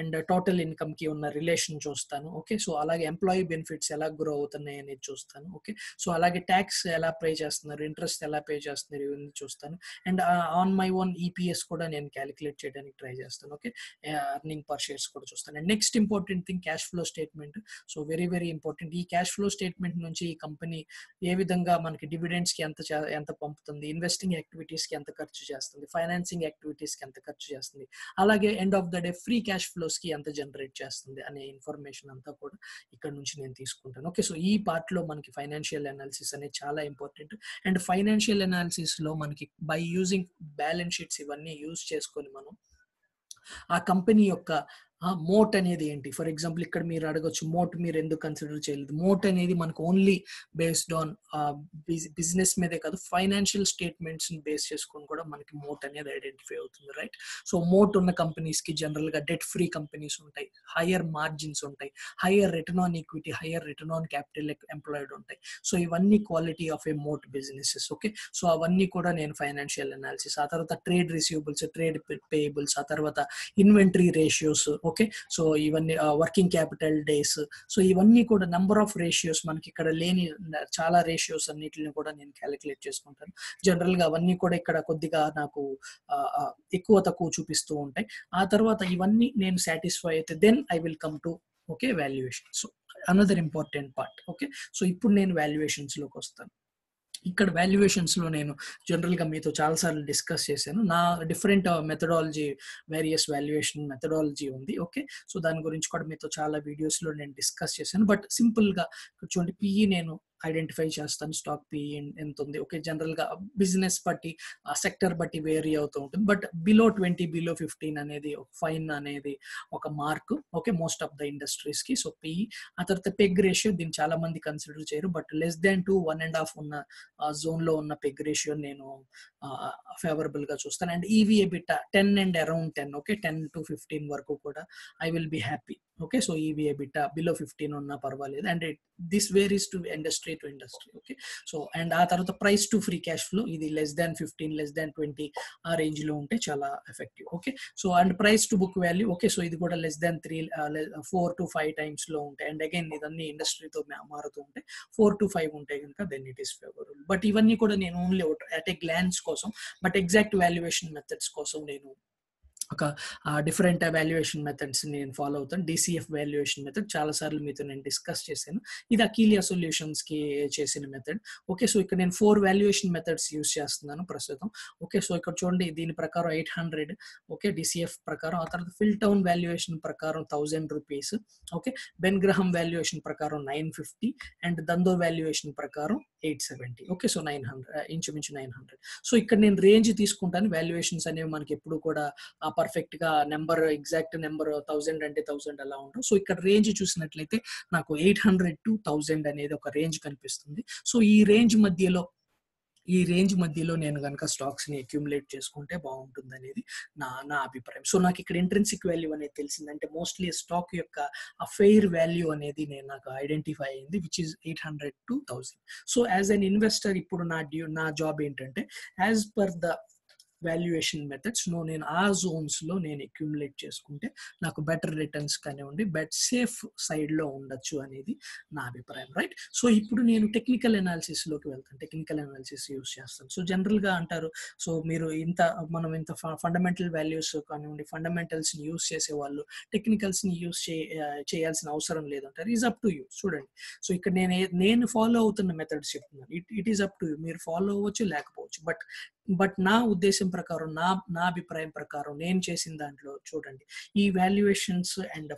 అండ్ టోటల్ ఇన్కమ్కి ఉన్న రిలేషన్ చూస్తాను. ఓకే, సో అలాగే ఎంప్లాయీ బెనిఫిట్స్ ఎలా గ్రో అవుతున్నాయి అనేది చూస్తాను. ఓకే, సో అలాగే ట్యాక్స్ ఎలా పే చేస్తున్నారు, ఇంట్రెస్ట్ ఎలా పే చేస్తున్నారు ఇవన్నీ చూస్తాను. And on my own EPS కూడా నేను క్యాలిక్యులేట్ చేయడానికి ట్రై చేస్తాను. ఓకే, ఎర్నింగ్ పర్ షేర్స్ కూడా చూస్తాను. And next important thing cash flow statement. So very very important. ఈ క్యాష్ ఫ్లో స్టేట్మెంట్ నుంచి ఈ కంపెనీ ఏ విధంగా మనకి డివిడెండ్స్కి ఎంత ఎంత పంపుతుంది, ఇన్వెస్టింగ్ యాక్టివిటీస్కి ఎంత ఖర్చు చేస్తుంది, ఫైనాన్సింగ్ యాక్టివిటీస్ కి ఎంత ఖర్చు చేస్తుంది, అలాగే end of the day free cash flows కి ఎంత జనరేట్ చేస్తుంది అనే ఇన్ఫర్మేషన్ అంతా కూడా ఇక్కడ నుంచి నేను తీసుకుంటాను. ఓకే, సో ఈ పార్ట్ లో మనకి ఫైనాన్షియల్ అనాలిసిస్ అనేది చాలా ఇంపార్టెంట్. అండ్ ఫైనాన్షియల్ అనాలిసిస్ లో మనకి బై యూజింగ్ బ్యాలెన్స్ షీట్స్ ఇవన్నీ యూజ్ చేసుకొని మనం ఆ కంపెనీ యొక్క మోట్ అనేది ఏంటి. ఫర్ ఎగ్జాంపుల్ ఇక్కడ మీరు అడగొచ్చు మోట్ మీరు ఎందుకు కన్సిడర్ చేయలేదు. మోట్ అనేది మనకు ఓన్లీ బేస్డ్ ఆన్ బిజినెస్ మీదే కాదు, ఫైనాన్షియల్ స్టేట్మెంట్స్ని బేస్ చేసుకొని కూడా మనకి మోట్ అనేది ఐడెంటిఫై అవుతుంది, రైట్. సో మోట్ ఉన్న కంపెనీస్కి జనరల్గా డెట్ ఫ్రీ కంపెనీస్ ఉంటాయి, హయ్యర్ మార్జిన్స్ ఉంటాయి, higher return on equity, higher return on capital employed ఉంటాయి. సో ఇవన్నీ quality of a moat businesses. Okay, so అవన్నీ కూడా నేను ఫైనాన్షియల్ అనాలిసిస్, ఆ తర్వాత ట్రేడ్ రిసీవబుల్స్, ట్రేడ్ పేయబుల్స్, ఆ తర్వాత ఇన్వెంటరీ రేషియోస్. ఓకే, సో ఇవన్నీ వర్కింగ్ క్యాపిటల్ డేస్, సో ఇవన్నీ కూడా నెంబర్ ఆఫ్ రేషియోస్ మనకి ఇక్కడ లేని చాలా రేషియోస్ అన్నిటిని కూడా నేను క్యాలిక్యులేట్ చేసుకుంటాను. జనరల్గా అవన్నీ కూడా ఇక్కడ కొద్దిగా నాకు ఎక్కువ తక్కువ చూపిస్తూ ఉంటాయి. ఆ తర్వాత ఇవన్నీ నేను సాటిస్ఫై అయితే then I will come to okay valuation. So another important part. Okay, so ఇప్పుడు నేను వాల్యుయేషన్స్లోకి వస్తాను. ఇక్కడ వాల్యుయేషన్స్లో నేను జనరల్గా మీతో చాలాసార్లు డిస్కస్ చేశాను. నా different methodology, various valuation methodology ఉంది. ఓకే, సో దాని గురించి కూడా మీతో చాలా వీడియోస్లో నేను డిస్కస్ చేశాను. బట్ సింపుల్గా చూడండి, పిఈ నేను ఐడెంటిఫై చేస్తాను స్టాక్ పి ఎంత ఉంది. ఓకే జనరల్గా బిజినెస్ బట్టి సెక్టర్ బట్టి వేరీ అవుతూ ఉంటుంది. But below twenty below fifteen అనేది ఒక ఫైన్ అనేది ఒక mark okay most of the ఇండస్ట్రీస్కి. సో పి ఆ తర్వాత పెగ్ రేషియో దీన్ని చాలా మంది కన్సిడర్ చేయరు. But less than two one and half ఉన్న జోన్లో ఉన్న పెగ్ రేషియో నేను ఫేవరబుల్గా చూస్తాను. And EV EBITDA ten and around ten okay ten to fifteen వరకు కూడా I will be happy. Okay so EV EBITDA below fifteen ఉన్నా పర్వాలేదు. And this varies to industry to industry okay. So and ఆ తర్వాత price to free cash flow ఇది less than fifteen less than twenty ఆ రేంజ్లో ఉంటే చాలా effective okay. So and price to book value okay so ఇది కూడా less than three four to five టైమ్స్లో ఉంటాయి. అండ్ అగైన్ ఇదన్నీ ఇండస్ట్రీతో మారుతూ ఉంటాయి. ఫోర్ టు ఫైవ్ ఉంటాయి కనుక then it is favourable. But ఇవన్నీ కూడా నేను ఓన్లీ అట్ ఏ గ్లాన్స్ కోసం బట్ ఎగ్జాక్ట్ వాల్యుయేషన్ మెథడ్స్ కోసం నేను ఒక డిఫరెంట్ వాల్యుయేషన్ మెథడ్స్ నేను ఫాలో అవుతాను. డీసీఎఫ్ వాల్యుయేషన్ మెథడ్ చాలాసార్లు మీతో నేను డిస్కస్ చేశాను. ఇది అకీలియా సొల్యూషన్స్కి చేసిన మెథడ్ ఓకే. సో ఇక్కడ నేను ఫోర్ వాల్యుయేషన్ మెథడ్స్ యూజ్ చేస్తున్నాను ప్రస్తుతం ఓకే. సో ఇక్కడ చూడండి దీని ప్రకారం ఎయిట్ హండ్రెడ్ ఓకే డీసీఎఫ్ ప్రకారం, ఆ తర్వాత ఫిల్టౌన్ వాల్యుయేషన్ ప్రకారం thousand rupees okay, Ben Graham valuation ప్రకారం nine fifty and Dhandho valuation ప్రకారం eight seventy okay. So nine hundred ఇంచుమించు నైన్ హండ్రెడ్. సో ఇక్కడ నేను రేంజ్ తీసుకుంటాను. వాల్యుయేషన్స్ అనేవి మనకి ఎప్పుడు కూడా పర్ఫెక్ట్ గా నెంబర్ ఎగ్జాక్ట్ నెంబర్ థౌసండ్ అంటే థౌసండ్ అలా ఉండదు. సో ఇక్కడ రేంజ్ చూసినట్లయితే నాకు ఎయిట్ హండ్రెడ్ టు థౌసండ్ అనేది ఒక రేంజ్ కనిపిస్తుంది. సో ఈ రేంజ్ మధ్యలో ఈ రేంజ్ మధ్యలో నేను కనుక స్టాక్స్ని అక్యూములేట్ చేసుకుంటే బాగుంటుంది అనేది నా నా అభిప్రాయం. సో నాకు ఇక్కడ ఇంట్రెన్సిక్ వాల్యూ అనేది తెలిసిందంటే మోస్ట్లీ స్టాక్ యొక్క ఆ ఫెయిర్ వాల్యూ అనేది నేను నాకు ఐడెంటిఫై అయింది which is eight hundred to thousand. So as an investor ఇప్పుడు నా డ్యూ నా జాబ్ ఏంటంటే as per the valuation methods నో నేను ఆ జోన్స్లో నేను అక్యూములేట్ చేసుకుంటే నాకు బెటర్ రిటర్న్స్ కానివ్వండి బెట్ సేఫ్ సైడ్లో ఉండొచ్చు అనేది నా అభిప్రాయం రైట్. సో ఇప్పుడు నేను టెక్నికల్ అనాలిసిస్లోకి వెళ్తాను. టెక్నికల్ అనాలిసిస్ యూజ్ చేస్తాను. సో జనరల్గా అంటారు సో మీరు ఇంత మనం ఇంత ఫండమెంటల్ వాల్యూస్ కానివ్వండి ఫండమెంటల్స్ని యూజ్ చేసేవాళ్ళు టెక్నికల్స్ని యూజ్ చే చేయాల్సిన అవసరం లేదంటారు. Is up to you. చూడండి సో ఇక్కడ నేను నేను ఫాలో అవుతున్న మెథడ్స్ చెప్తున్నాను. It it is up to you. మీరు ఫాలో అవ్వచ్చు లేకపోవచ్చు. బట్ బట్ నా ఉద్దేశం ప్రకారం నా నా అభిప్రాయం ప్రకారం నేను చేసిన దాంట్లో చూడండి ఈ వాల్యుయేషన్స్ అండ్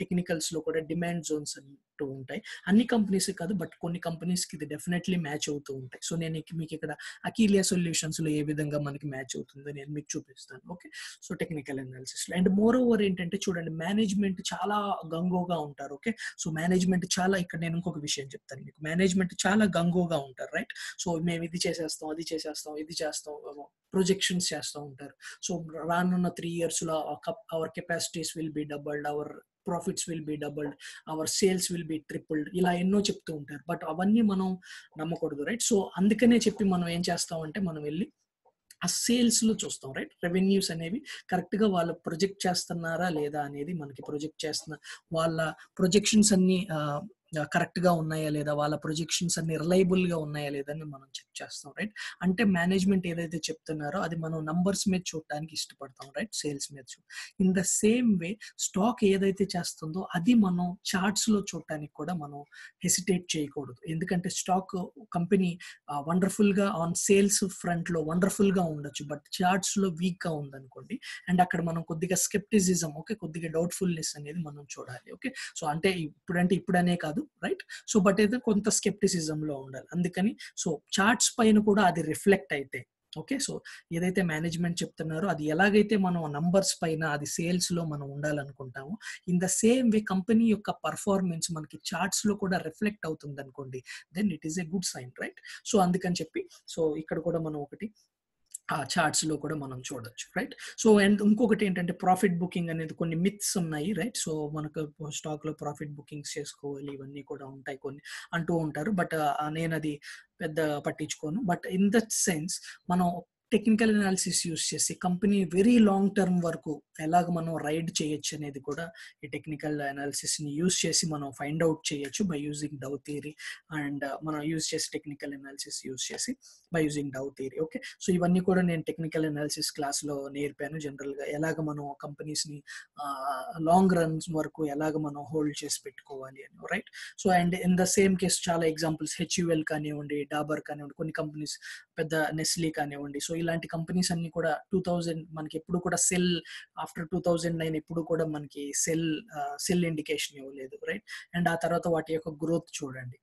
టెక్నికల్స్లో కూడా డిమాండ్ జోన్స్ అంటూ ఉంటాయి. అన్ని కంపెనీస్ కాదు బట్ కొన్ని కంపెనీస్కి ఇది డెఫినెట్లీ మ్యాచ్ అవుతూ ఉంటాయి. సో నేను మీకు ఇక్కడ అకీలియా సొల్యూషన్స్లో ఏ విధంగా మనకి మ్యాచ్ అవుతుందో నేను మీకు చూపిస్తాను ఓకే. సో టెక్నికల్ అనాలిసిస్లో అండ్ మోర్ ఓవర్ ఏంటంటే చూడండి మేనేజ్మెంట్ చాలా గంగోగా ఉంటారు ఓకే. సో మేనేజ్మెంట్ చాలా ఇక్కడ నేను ఇంకొక విషయం చెప్తాను మీకు. మేనేజ్మెంట్ చాలా గంగోగా ఉంటారు రైట్. సో మేము ఇది చేసేస్తాం అది చేసేస్తాం ఇది చేస్తాం ప్రొజెక్షన్స్ చేస్తూ ఉంటారు. సో రానున్న త్రీ ఇయర్స్లో our capacities will be doubled, our profits will be doubled, our sales will be tripled, ఇలా ఎన్నో చెప్తూ ఉంటారు. బట్ అవన్నీ మనం నమ్మకూడదు రైట్. సో అందుకనే చెప్పి మనం ఏం చేస్తామంటే మనం వెళ్ళి ఆ సేల్స్లో చూస్తాం రైట్. రెవెన్యూస్ అనేవి కరెక్ట్గా వాళ్ళు ప్రొజెక్ట్ చేస్తున్నారా లేదా అనేది మనకి ప్రొజెక్ట్ చేస్తున్న వాళ్ళ ప్రొజెక్షన్స్ అన్నీ కరెక్ట్గా ఉన్నాయా లేదా వాళ్ళ ప్రొజెక్షన్స్ అన్ని రిలయబుల్గా ఉన్నాయా లేదా అని మనం చెక్ చేస్తాం రైట్. అంటే మేనేజ్మెంట్ ఏదైతే చెప్తున్నారో అది మనం నంబర్స్ మీద చూడటానికి ఇష్టపడతాం రైట్, సేల్స్ మీద చూ. In the same way stock ఏదైతే చేస్తుందో అది మనం చార్ట్స్లో చూడటానికి కూడా మనం హెసిటేట్ చేయకూడదు. ఎందుకంటే స్టాక్ కంపెనీ వండర్ఫుల్గా ఆన్ సేల్స్ ఫ్రంట్లో వండర్ఫుల్గా ఉండొచ్చు బట్ చార్ట్స్లో వీక్గా ఉందనుకోండి అండ్ అక్కడ మనం కొద్దిగా స్కెప్టిసిజం ఓకే కొద్దిగా డౌట్ఫుల్నెస్ అనేది మనం చూడాలి ఓకే. సో అంటే ఇప్పుడంటే ఇప్పుడనే కాదు రైట్. సో బట్ అయితే కొంత స్కెప్టిసిజం లో ఉండాలి అందుకని. సో చార్ట్స్ పైన కూడా అది రిఫ్లెక్ట్ అయితే ఓకే. సో ఏదైతే మేనేజ్మెంట్ చెప్తున్నారో అది ఎలాగైతే మనం నంబర్స్ పైన అది సేల్స్లో మనం ఉండాలనుకుంటామో in the same way company యొక్క పర్ఫార్మెన్స్ మనకి చార్ట్స్లో కూడా రిఫ్లెక్ట్ అవుతుంది అనుకోండి then it is a good sign right. So అందుకని చెప్పి సో ఇక్కడ కూడా మనం ఒకటి ఆ చార్ట్స్లో కూడా మనం చూడొచ్చు రైట్. సో అండ్ ఇంకొకటి ఏంటంటే ప్రాఫిట్ బుకింగ్ అనేది కొన్ని మిత్స్ ఉన్నాయి రైట్. సో మనకు స్టాక్లో ప్రాఫిట్ బుకింగ్స్ చేసుకోవాలి ఇవన్నీ కూడా ఉంటాయి కొన్ని అంటూ ఉంటారు. బట్ నేను అది పెద్ద పట్టించుకోను. బట్ ఇన్ దట్ సెన్స్ మనం టెక్నికల్ అనాలిసిస్ యూజ్ చేసి కంపెనీ వెరీ లాంగ్ టర్మ్ వరకు ఎలాగ మనం రైడ్ చేయొచ్చు అనేది కూడా ఈ టెక్నికల్ అనాలిసిస్ని యూజ్ చేసి మనం ఫైండ్ అవుట్ చేయొచ్చు by using Dow theory and మనం యూజ్ చేసి టెక్నికల్ అనాలిసిస్ యూజ్ చేసి by using Dow theory okay. So ఇవన్నీ కూడా నేను టెక్నికల్ అనాలిసిస్ క్లాస్లో నేర్పాను. జనరల్గా ఎలాగ మనం కంపెనీస్ని లాంగ్ రన్స్ వరకు ఎలాగ మనం హోల్డ్ చేసి పెట్టుకోవాలి అని right. So and in the same case చాలా ఎగ్జాంపుల్స్ హెచ్యుఎల్ కానివ్వండి, డాబర్ కానివ్వండి, కొన్ని కంపెనీస్ పెద్ద నెస్లీ కానివ్వండి. సో ఇలాంటి కంపెనీస్ అన్ని కూడా టూ థౌజండ్ మనకి ఎప్పుడు కూడా sell after two thousand nine ఎప్పుడు కూడా మనకి సెల్ సెల్ ఇండికేషన్ ఇవ్వలేదు రైట్. అండ్ ఆ తర్వాత వాటి యొక్క గ్రోత్ చూడండి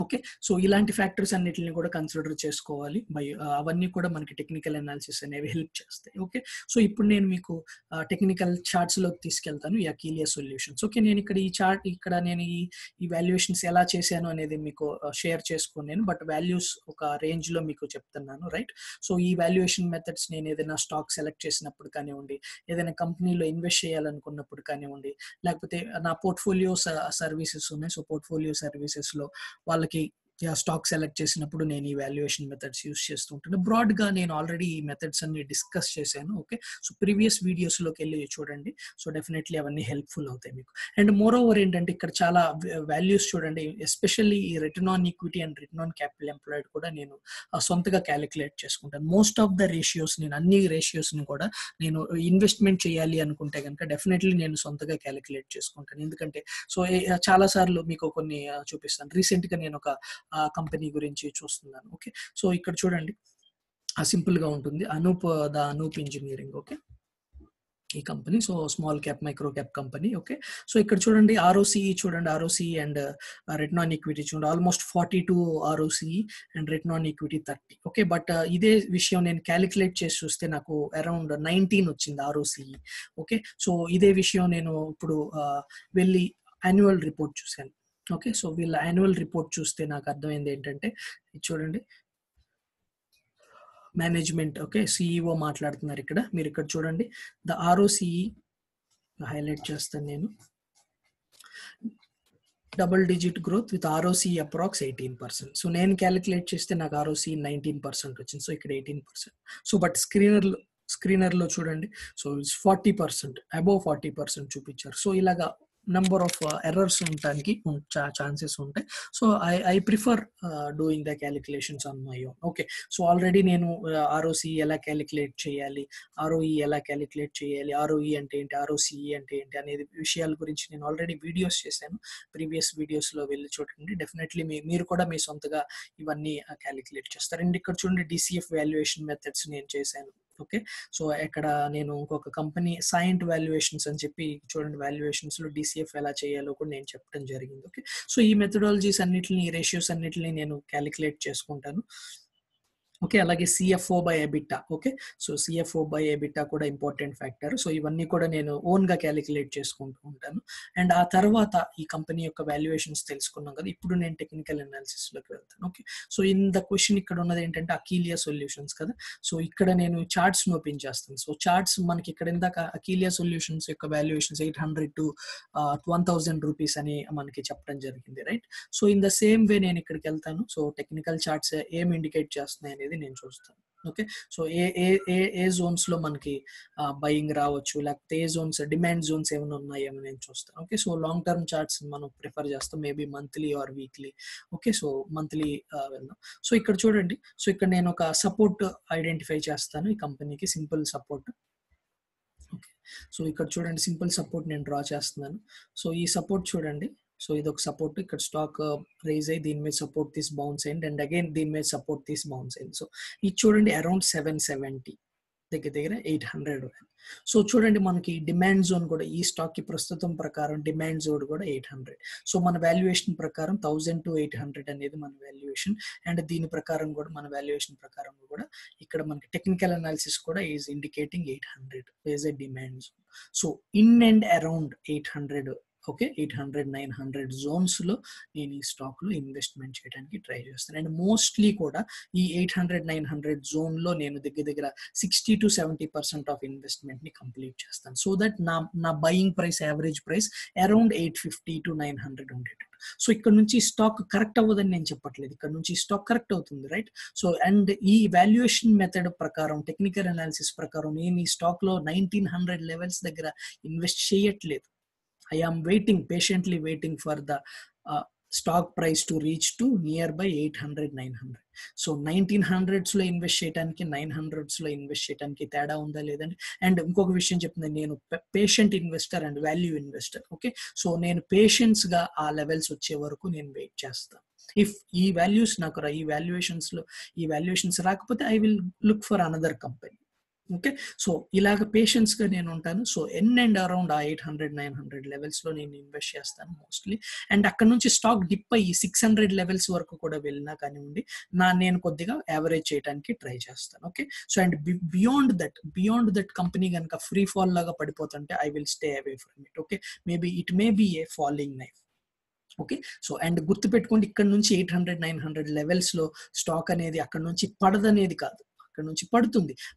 Okay, so ilanti factors annitini kuda consider chesukovali by avanni kuda manaki technical analysis aneve help chestayi. Okay, so ippudu nenu meeku technical charts lo tiskeltanu Achilles solutions. Okay, nenu ikkada ee chart ikkada nenu ee valuations ela chesanu anedi meeku share cheskonenu, but values oka range lo meeku cheptunnanu, right? So ee valuation methods nenu edaina stock select chesinappudu kani undi, edaina company lo invest cheyalannukunnappudu kani undi, lekapothe na portfolio services unnai, so portfolio services lo వాళ్ళకి stock select చేసినప్పుడు నేను ఈ valuation methods use చేస్తూ ఉంటాను. బ్రాడ్గా నేను already ఈ methods అన్ని డిస్కస్ చేశాను. ఓకే, సో ప్రీవియస్ వీడియోస్లోకి వెళ్ళి చూడండి. సో డెఫినెట్లీ అవన్నీ హెల్ప్ఫుల్ అవుతాయి మీకు. అండ్ మోర్ ఓవర్ ఏంటంటే ఇక్కడ చాలా వాల్యూస్ చూడండి, ఎస్పెషల్లీ ఈ return on equity and return on capital employed కూడా నేను సొంతగా క్యాలిక్యులేట్ చేసుకుంటాను. మోస్ట్ ఆఫ్ ద రేషియోస్ నేను అన్ని రేషియోస్ని కూడా నేను ఇన్వెస్ట్మెంట్ చేయాలి అనుకుంటే కనుక డెఫినెట్లీ నేను సొంతగా క్యాలిక్యులేట్ చేసుకుంటాను. ఎందుకంటే సో చాలాసార్లు మీకు కొన్ని చూపిస్తాను. రీసెంట్గా నేను ఒక కంపెనీ గురించి చూస్తున్నాను. ఓకే, సో ఇక్కడ చూడండి సింపుల్గా ఉంటుంది, Anup the Anup engineering. Okay, ఈ company so small cap micro cap company. Okay, so ఇక్కడ చూడండి ఆర్ఓసిఈ చూడండి, ROCE and return on equity చూడండి almost forty two ROCE and return on equity thirty. Okay, but ఇదే విషయం నేను క్యాలిక్యులేట్ చేసి చూస్తే నాకు అరౌండ్ నైన్టీన్ వచ్చింది ఆర్ఓసిఈ. ఓకే, సో ఇదే విషయం నేను ఇప్పుడు వెళ్ళి యాన్యువల్ రిపోర్ట్ చూశాను. ఓకే, సో వీళ్ళ యాన్యువల్ రిపోర్ట్ చూస్తే నాకు అర్థమైంది ఏంటంటే చూడండి మేనేజ్మెంట్. ఓకే, సిఈఓ మాట్లాడుతున్నారు ఇక్కడ, మీరు ఇక్కడ చూడండి ద ఆర్ఓసిఈ హైలైట్ చేస్తాను నేను, double digit growth with ROCE approx eighteen percent. So నేను క్యాలిక్యులేట్ చేస్తే నాకు ఆర్ఓసిఈ నైన్టీన్ పర్సెంట్ వచ్చింది, సో ఇక్కడ ఎయిటీన్ పర్సెంట్. సో బట్ స్క్రీనర్లో స్క్రీనర్లో చూడండి so forty percent above forty percent చూపించారు. సో ఇలాగా number of uh, errors untaniki uncha chances untai. So i i prefer uh, doing the calculations on my own. Okay, so already nenu uh, roce ela calculate cheyali, roe ela calculate cheyali, roe ante enti, roce ante enti anedi vishayal gurinchi nenu already videos chesanu, previous videos lo velli chudandi. Definitely meeru kuda mee sontaga ivanni calculate chestaru. And ikkada chudandi D C F valuation methods nenu chesanu. Okay, so ఇక్కడ నేను ఇంకొక company saint valuations అని చెప్పి చూడండి వాల్యుయేషన్స్లో DCF ఎలా చేయాలో కూడా నేను చెప్పడం జరిగింది. ఓకే, సో ఈ మెథడాలజీస్ అన్నిటిని రేషియోస్ అన్నిటిని నేను క్యాలిక్యులేట్ చేసుకుంటాను. ఓకే, అలాగే CFO by EBITDA. Okay, so CFO by EBITDA కూడా ఇంపార్టెంట్ ఫ్యాక్టర్. సో ఇవన్నీ కూడా నేను ఓన్గా క్యాలిక్యులేట్ చేసుకుంటూ ఉంటాను. అండ్ ఆ తర్వాత ఈ కంపెనీ యొక్క వాల్యుయేషన్స్ తెలుసుకున్నాం కదా, ఇప్పుడు నేను టెక్నికల్ అనాలిసిస్లోకి వెళ్తాను. ఓకే, సో ఇంత క్వశ్చన్ ఇక్కడ ఉన్నది ఏంటంటే అకీలియా సొల్యూషన్స్ కదా. సో ఇక్కడ నేను చార్ట్స్ని ఓపెన్ చేస్తాను. సో చార్ట్స్ మనకి ఇక్కడ ఇందాక అకీలియా సొల్యూషన్స్ యొక్క valuations eight hundred to one thousand rupees అని మనకి చెప్పడం జరిగింది, right? So in the same way నేను ఇక్కడికి వెళ్తాను. సో టెక్నికల్ చార్ట్స్ ఏం ఇండికేట్ చేస్తున్నాయి అనేది నేను చూస్తాను. ఓకే, సో ఏ ఏ ఏ ఏ జోన్స్లో మనకి బయింగ్ రావచ్చు, లేకపోతే ఏ జోన్స్ డిమాండ్ జోన్స్ ఏమైనా ఉన్నాయేమో నేను చూస్తాను. Okay, so long term charts మనం ప్రిఫర్ చేస్తాం, maybe monthly or weekly. Okay, so monthly వెళ్దాం. సో ఇక్కడ చూడండి, సో ఇక్కడ నేను ఒక సపోర్ట్ ఐడెంటిఫై చేస్తాను ఈ కంపెనీకి, సింపుల్ సపోర్ట్. ఓకే, సో ఇక్కడ చూడండి సింపుల్ సపోర్ట్ నేను డ్రా చేస్తున్నాను. సో ఈ సపోర్ట్ చూడండి, సో ఇదొక సపోర్ట్, ఇక్కడ స్టాక్ రైజ్ అయ్యి దీని మీద సపోర్ట్ తీసి బౌన్స్ అయింది, అండ్ అగైన్ దీని మీద సపోర్ట్ తీసి బౌన్స్ అయింది. సో ఇది చూడండి అరౌండ్ సెవెన్ సెవెంటీ దగ్గర దగ్గర ఎయిట్ హండ్రెడ్. సో చూడండి మనకి డిమాండ్ జోన్ కూడా ఈ స్టాక్కి ప్రస్తుతం ప్రకారం డిమాండ్ జోన్ కూడా ఎయిట్ హండ్రెడ్. సో మన వాల్యుయేషన్ ప్రకారం థౌజండ్ టు ఎయిట్ హండ్రెడ్ అనేది మన వాల్యుయేషన్, అండ్ దీని ప్రకారం కూడా మన వాల్యుయేషన్ ప్రకారం కూడా ఇక్కడ మనకి టెక్నికల్ అనాలిసిస్ కూడా is indicating eight hundred as a demand zone. So in and around eight hundred, okay eight hundred nine hundred జోన్స్లో నేను ఈ స్టాక్లో ఇన్వెస్ట్మెంట్ చేయడానికి ట్రై చేస్తాను. అండ్ మోస్ట్లీ కూడా ఈ ఎయిట్ హండ్రెడ్ నైన్ హండ్రెడ్ జోన్లో నేను దగ్గర దగ్గర sixty to seventy percent of ఇన్వెస్ట్మెంట్ని కంప్లీట్ చేస్తాను. సో దట్ నా నా buying price average price around eight fifty to nine hundred ఉండేటట్టు. సో ఇక్కడ నుంచి స్టాక్ కరెక్ట్ అవ్వదని నేను చెప్పట్లేదు, ఇక్కడ నుంచి స్టాక్ కరెక్ట్ అవుతుంది, రైట్? సో అండ్ ఈ వాల్యుయేషన్ మెథడ్ ప్రకారం టెక్నికల్ అనాలిసిస్ ప్రకారం నేను ఈ స్టాక్లో నైన్టీన్ హండ్రెడ్ లెవెల్స్ దగ్గర ఇన్వెస్ట్ చేయట్లేదు. I am waiting, patiently waiting for the uh, stock price to reach to nearby eight hundred, nine hundred. So nineteen hundreds lo invest cheyadaniki nine hundreds lo invest cheyadaniki theda unda ledandi. And inkoka vishayam cheptunna nenu patient investor and value investor. Okay, so nenu patience ga aa levels vache varaku nenu wait chestha. If ee values naku ra ee valuations lo ee valuations rakapothe I will look for another company. Okay, so ilaga patients ga nenu untanu, so in and around eight hundred nine hundred levels lo nenu invest chestanu mostly, and akkad nunchi stock dip ayyi six hundred levels varaku kuda velna kani undi na nenu koddiga average cheyadaniki try chestanu. Okay, so and beyond that beyond that company ganaka free fall laga padipothante I will stay away from it. Okay, maybe it may be a falling knife. Okay, so and gurtu pettukondi ikkad nunchi eight hundred nine hundred levels lo stock anedi akkad nunchi padadanedi kaadu.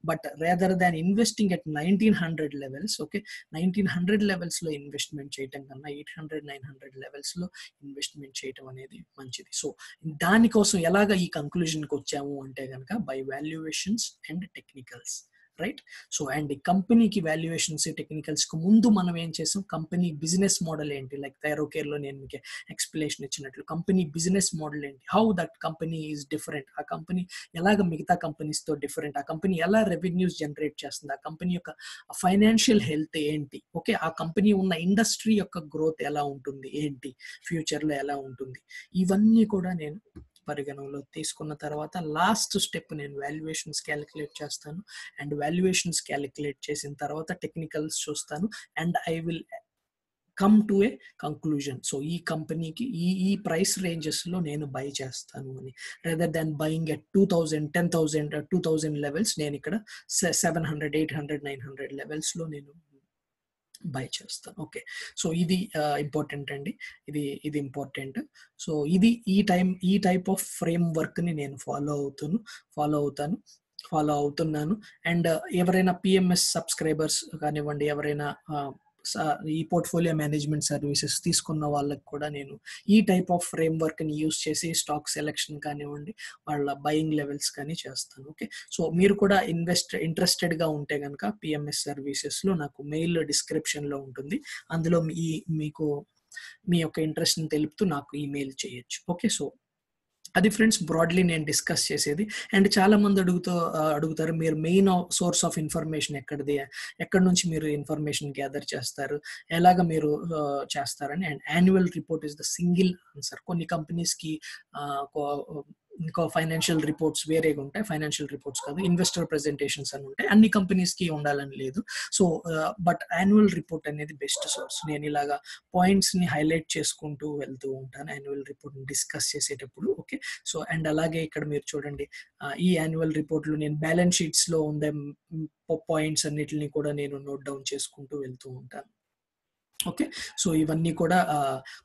But rather than investing at nineteen hundred levels, okay, nineteen hundred levels low investment cheyatam kanna eight hundred nine hundred levels low investment cheyatam anedi manchidi. So dani kosam elaga ee conclusion ku vachamu ante ganaka by valuations and technicals, right? So and the company ki valuations technicals ku mundu manam em chesam, company business model enti, like Thyrocare lo nenu meeku explanation ichinatlu company business model enti, how that company is different, a company elaga migitha companies tho different, a company ela revenues generate chestundi, a company yokka financial health enti, okay, a company unna industry yokka growth ela untundi enti, future lo ela untundi, ivanni kuda nenu పరిగణనలో తీసుకున్న తర్వాత last step నేను valuations calculate చేస్తాను, and valuations calculate చేసిన తర్వాత technicals చూస్తాను, and I will come to a conclusion. So ఈ కంపెనీకి ఈ ఈ ప్రైస్ రేంజెస్లో నేను బై చేస్తాను అని, rather than buying at two thousand ten thousand two thousand levels నేను ఇక్కడ seven hundred eight hundred nine hundred లెవెల్స్లో నేను బై చేస్తాను. ఓకే, సో ఇది ఇంపార్టెంట్ అండి, ఇది ఇది ఇంపార్టెంట్. సో ఇది ఈ టైం ఈ టైప్ ఆఫ్ ఫ్రేమ్ వర్క్ని నేను ఫాలో అవుతాను ఫాలో అవుతాను ఫాలో అవుతున్నాను అండ్ ఎవరైనా పిఎంఎస్ సబ్స్క్రైబర్స్ కానివ్వండి, ఎవరైనా ఈ పోర్ట్ఫోలియో మేనేజ్మెంట్ సర్వీసెస్ తీసుకున్న వాళ్ళకి కూడా నేను ఈ టైప్ ఆఫ్ ఫ్రేమ్ వర్క్ని యూజ్ చేసి స్టాక్ సెలెక్షన్ కానివ్వండి, వాళ్ళ బయింగ్ లెవెల్స్ కానీ చేస్తాను. ఓకే, సో మీరు కూడా ఇన్వెస్ట్ ఇంట్రెస్టెడ్గా ఉంటే కనుక పిఎంఎస్ సర్వీసెస్లో నాకు మెయిల్ డిస్క్రిప్షన్లో ఉంటుంది, అందులో ఈ మీకు మీ యొక్క ఇంట్రెస్ట్ని తెలుపుతూ నాకు ఈమెయిల్ చేయొచ్చు. ఓకే, సో అది ఫ్రెండ్స్ బ్రాడ్లీ నేను డిస్కస్ చేసేది. అండ్ చాలామంది అడుగుతూ అడుగుతారు మీరు మెయిన్ సోర్స్ ఆఫ్ ఇన్ఫర్మేషన్ ఎక్కడిది, ఎక్కడి నుంచి మీరు ఇన్ఫర్మేషన్ గ్యాదర్ చేస్తారు, ఎలాగ మీరు చేస్తారని. And annual report is the single answer. కొన్ని కంపెనీస్కి ఇంకా ఫైనాన్షియల్ రిపోర్ట్స్ వేరేగా ఉంటాయి, ఫైనాన్షియల్ రిపోర్ట్స్ కాదు ఇన్వెస్టర్ ప్రెజెంటేషన్స్ అని ఉంటాయి, అన్ని కంపెనీస్కి ఉండాలని లేదు. సో బట్ యాన్యువల్ రిపోర్ట్ అనేది బెస్ట్ సోర్స్. నేను ఇలాగా పాయింట్స్ని హైలైట్ చేసుకుంటూ వెళ్తూ ఉంటాను యాన్యువల్ రిపోర్ట్ని డిస్కస్ చేసేటప్పుడు. ఓకే, సో అండ్ అలాగే ఇక్కడ మీరు చూడండి ఈ యాన్యువల్ రిపోర్ట్లు నేను బ్యాలెన్స్ షీట్స్లో ఉండే పాయింట్స్ అన్నిటిని కూడా నేను నోట్ డౌన్ చేసుకుంటూ వెళ్తూ ఉంటాను. ఓకే, సో ఇవన్నీ కూడా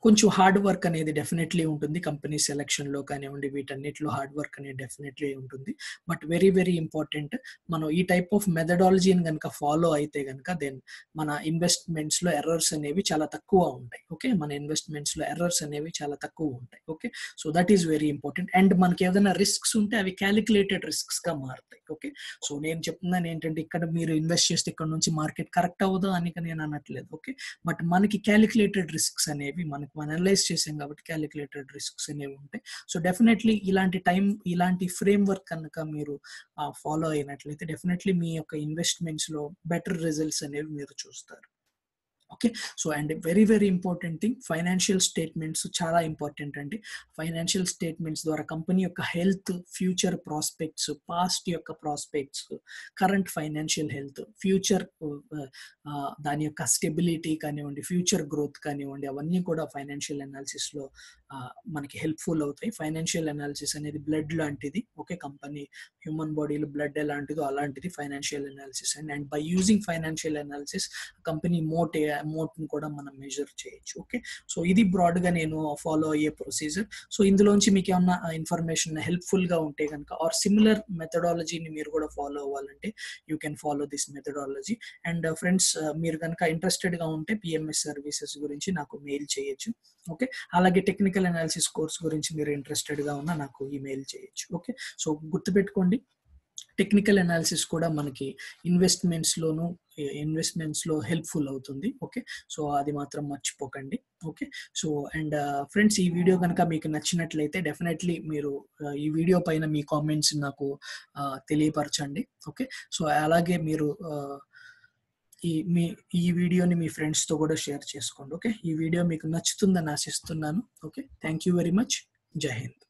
కొంచెం హార్డ్ వర్క్ అనేది డెఫినెట్లీ ఉంటుంది, కంపెనీ సెలెక్షన్లో కానివ్వండి వీటన్నిటిలో హార్డ్ వర్క్ అనేది డెఫినెట్లీ ఉంటుంది. బట్ వెరీ వెరీ ఇంపార్టెంట్, మనం ఈ టైప్ ఆఫ్ మెథడాలజీని కనుక ఫాలో అయితే కనుక దెన్ మన ఇన్వెస్ట్మెంట్స్లో ఎర్రర్స్ అనేవి చాలా తక్కువ ఉంటాయి. ఓకే, మన ఇన్వెస్ట్మెంట్స్లో ఎర్రర్స్ అనేవి చాలా తక్కువ ఉంటాయి. Okay, so that is very important. And మనకి ఏదైనా రిస్క్స్ ఉంటే అవి క్యాలిక్యులేటెడ్ రిస్క్స్గా మారుతాయి. ఓకే, సో నేను చెప్తున్నాను ఏంటంటే ఇక్కడ మీరు ఇన్వెస్ట్ చేస్తే ఇక్కడ నుంచి మార్కెట్ కరెక్ట్ అవ్వదు అని నేను అనట్లేదు. ఓకే, బట్ మనకి క్యాలిక్యులేటెడ్ రిస్క్స్ అనేవి మనకు మనం అనలైజ్ చేసాం కాబట్టి క్యాలిక్యులేటెడ్ రిస్క్స్ అనేవి ఉంటాయి. సో డెఫినెట్లీ ఇలాంటి టైం ఇలాంటి ఫ్రేమ్ వర్క్ కనుక మీరు ఫాలో అయినట్లయితే డెఫినెట్లీ మీ యొక్క ఇన్వెస్ట్మెంట్స్లో బెటర్ రిజల్ట్స్ అనేవి మీరు చూస్తారు. Okay, so and very very important thing financial statements చాలా ఇంపార్టెంట్ అండి. ఫైనాన్షియల్ స్టేట్మెంట్స్ ద్వారా కంపెనీ యొక్క హెల్త్, ఫ్యూచర్ ప్రాస్పెక్ట్స్, పాస్ట్ యొక్క prospects, current financial health, future దాని యొక్క స్టెబిలిటీ కానివ్వండి, ఫ్యూచర్ గ్రోత్ కానివ్వండి, అవన్నీ కూడా ఫైనాన్షియల్ అనాలిసిస్లో మనకి హెల్ప్ఫుల్ అవుతాయి. ఫైనాన్షియల్ అనాలిసిస్ అనేది బ్లడ్ లాంటిది. ఓకే, కంపెనీ హ్యూమన్ బాడీలో బ్లడ్ ఎలాంటిదో అలాంటిది financial analysis. And and by using financial analysis company moat అమౌంట్ని కూడా మనం మెజర్ చేయొచ్చు. ఓకే, సో ఇది బ్రాడ్గా నేను ఫాలో అయ్యే ప్రొసీజర్. సో ఇందులోంచి మీకు ఏమన్నా ఇన్ఫర్మేషన్ హెల్ప్ఫుల్గా ఉంటే కనుక ఆర్ సిమిలర్ మెథడాలజీని మీరు కూడా ఫాలో అవ్వాలంటే you can follow this methodology. And friends మీరు కనుక ఇంట్రెస్టెడ్గా ఉంటే పిఎంఎస్ సర్వీసెస్ గురించి నాకు మెయిల్ చేయొచ్చు. ఓకే, అలాగే టెక్నికల్ అనాలిసిస్ కోర్స్ గురించి మీరు ఇంట్రెస్టెడ్గా ఉన్నా నాకు ఈమెయిల్ చేయొచ్చు. ఓకే, సో గుర్తుపెట్టుకోండి టెక్నికల్ అనాలిసిస్ కూడా మనకి ఇన్వెస్ట్మెంట్స్లోనూ ఇన్వెస్ట్మెంట్స్లో హెల్ప్ఫుల్ అవుతుంది. ఓకే, సో అది మాత్రం మర్చిపోకండి. ఓకే, సో అండ్ ఫ్రెండ్స్ ఈ వీడియో కనుక మీకు నచ్చినట్లయితే డెఫినెట్లీ మీరు ఈ వీడియో పైన మీ కామెంట్స్ నాకు తెలియపరచండి. ఓకే, సో అలాగే మీరు ఈ మీ ఈ వీడియోని మీ ఫ్రెండ్స్తో కూడా షేర్ చేసుకోండి. ఓకే, ఈ వీడియో మీకు నచ్చుతుందని ఆశిస్తున్నాను. Okay, thank you very much. జై హింద్.